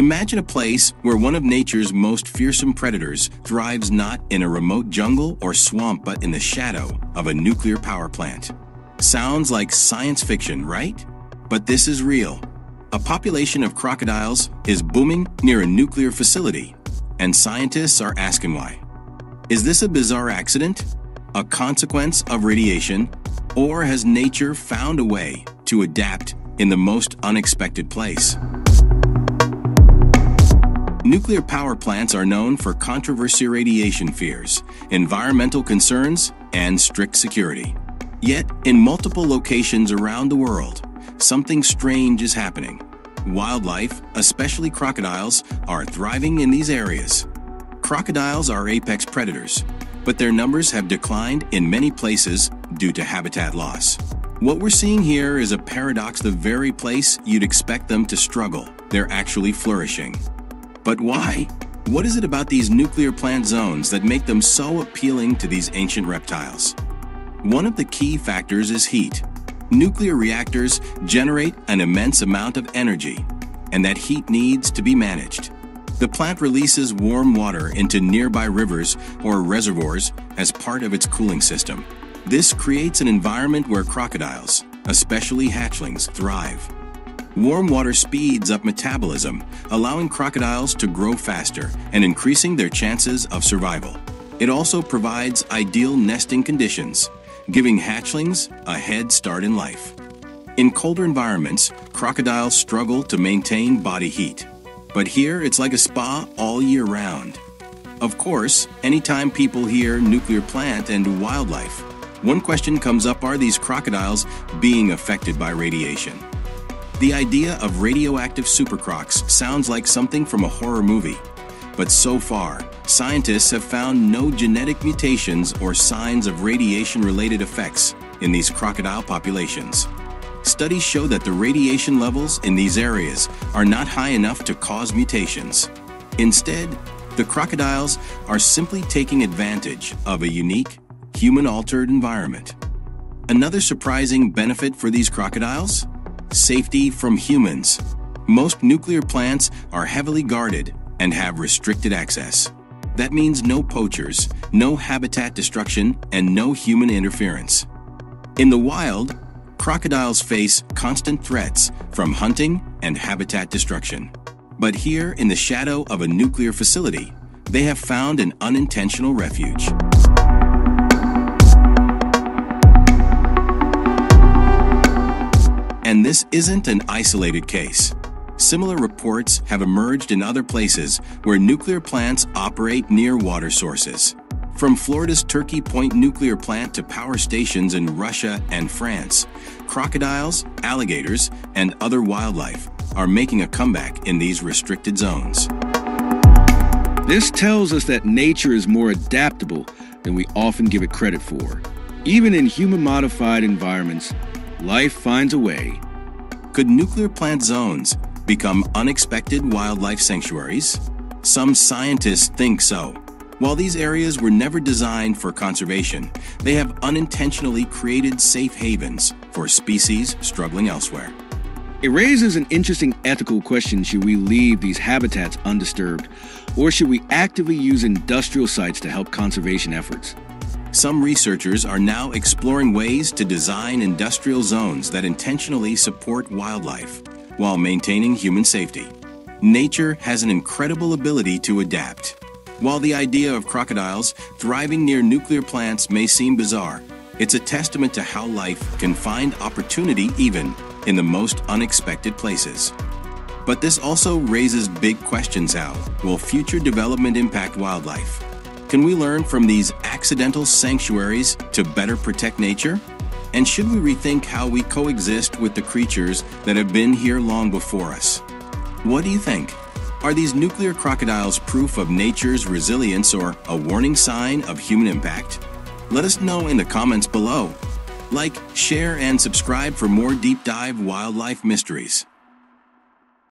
Imagine a place where one of nature's most fearsome predators thrives not in a remote jungle or swamp but in the shadow of a nuclear power plant. Sounds like science fiction, right? But this is real. A population of crocodiles is booming near a nuclear facility, and scientists are asking why. Is this a bizarre accident? A consequence of radiation? Or has nature found a way to adapt in the most unexpected place? Nuclear power plants are known for controversial radiation fears, environmental concerns, and strict security. Yet, in multiple locations around the world, something strange is happening. Wildlife, especially crocodiles, are thriving in these areas. Crocodiles are apex predators, but their numbers have declined in many places due to habitat loss. What we're seeing here is a paradox. The very place you'd expect them to struggle, they're actually flourishing. But why? What is it about these nuclear plant zones that make them so appealing to these ancient reptiles? One of the key factors is heat. Nuclear reactors generate an immense amount of energy, and that heat needs to be managed. The plant releases warm water into nearby rivers or reservoirs as part of its cooling system. This creates an environment where crocodiles, especially hatchlings, thrive. Warm water speeds up metabolism, allowing crocodiles to grow faster and increasing their chances of survival. It also provides ideal nesting conditions, giving hatchlings a head start in life. In colder environments, crocodiles struggle to maintain body heat. But here, it's like a spa all year round. Of course, anytime people hear nuclear plant and wildlife, one question comes up: are these crocodiles being affected by radiation? The idea of radioactive supercrocs sounds like something from a horror movie. But so far, scientists have found no genetic mutations or signs of radiation-related effects in these crocodile populations. Studies show that the radiation levels in these areas are not high enough to cause mutations. Instead, the crocodiles are simply taking advantage of a unique, human-altered environment. Another surprising benefit for these crocodiles? Safety from humans. Most nuclear plants are heavily guarded and have restricted access. That means no poachers, no habitat destruction, and no human interference. In the wild, crocodiles face constant threats from hunting and habitat destruction. But here, in the shadow of a nuclear facility, they have found an unintentional refuge. And this isn't an isolated case. Similar reports have emerged in other places where nuclear plants operate near water sources. From Florida's Turkey Point nuclear plant to power stations in Russia and France, crocodiles, alligators, and other wildlife are making a comeback in these restricted zones. This tells us that nature is more adaptable than we often give it credit for. Even in human-modified environments, life finds a way. Could nuclear plant zones become unexpected wildlife sanctuaries? Some scientists think so. While these areas were never designed for conservation, they have unintentionally created safe havens for species struggling elsewhere. It raises an interesting ethical question. Should we leave these habitats undisturbed, or should we actively use industrial sites to help conservation efforts? Some researchers are now exploring ways to design industrial zones that intentionally support wildlife while maintaining human safety. Nature has an incredible ability to adapt. While the idea of crocodiles thriving near nuclear plants may seem bizarre, it's a testament to how life can find opportunity even in the most unexpected places. But this also raises big questions. How will future development impact wildlife? Can we learn from these accidental sanctuaries to better protect nature? And should we rethink how we coexist with the creatures that have been here long before us? What do you think? Are these nuclear crocodiles proof of nature's resilience or a warning sign of human impact? Let us know in the comments below. Like, share, and subscribe for more deep dive wildlife mysteries.